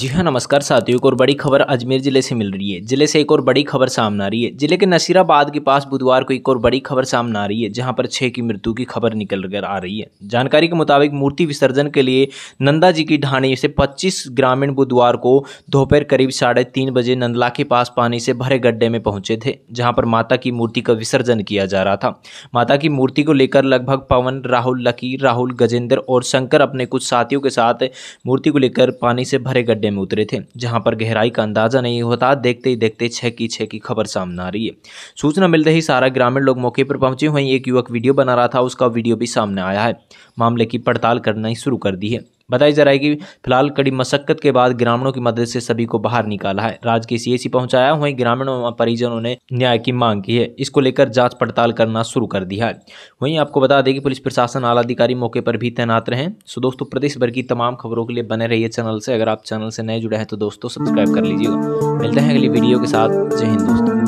जी हाँ नमस्कार साथियों, एक और बड़ी खबर अजमेर ज़िले से मिल रही है। ज़िले से एक और बड़ी खबर सामने आ रही है। ज़िले के नसीराबाद के पास बुधवार को एक और बड़ी खबर सामने आ रही है, जहां पर 6 की मृत्यु की खबर निकल कर आ रही है। जानकारी के मुताबिक मूर्ति विसर्जन के लिए नंदा जी की ढाणी से 25 ग्रामीण बुधवार को दोपहर करीब 3:30 बजे नंदला के पास पानी से भरे गड्ढे में पहुंचे थे, जहाँ पर माता की मूर्ति का विसर्जन किया जा रहा था। माता की मूर्ति को लेकर लगभग पवन, राहुल, लकीर, राहुल, गजेंद्र और शंकर अपने कुछ साथियों के साथ मूर्ति को लेकर पानी से भरे गड्ढे में उतरे थे, जहां पर गहराई का अंदाजा नहीं होता। देखते ही देखते 6 की खबर सामने आ रही है। सूचना मिलते ही सारा ग्रामीण लोग मौके पर पहुंचे। वहीं एक युवक वीडियो बना रहा था, उसका वीडियो भी सामने आया है। मामले की पड़ताल करना ही शुरू कर दी है। बताया जा रहा है कि फिलहाल कड़ी मशक्कत के बाद ग्रामीणों की मदद से सभी को बाहर निकाला है, राजकीय सीएचसी पहुंचाया। वहीं ग्रामीणों परिजनों ने न्याय की मांग की है। इसको लेकर जांच पड़ताल करना शुरू कर दिया है। वहीं आपको बता दें कि पुलिस प्रशासन आला अधिकारी मौके पर भी तैनात रहे। सो दोस्तों, प्रदेश भर की तमाम खबरों के लिए बने रहिए चैनल से। अगर आप चैनल से नए जुड़े हैं तो दोस्तों सब्सक्राइब कर लीजिएगा। मिलते हैं अगली वीडियो के साथ। जय हिंद दोस्तों।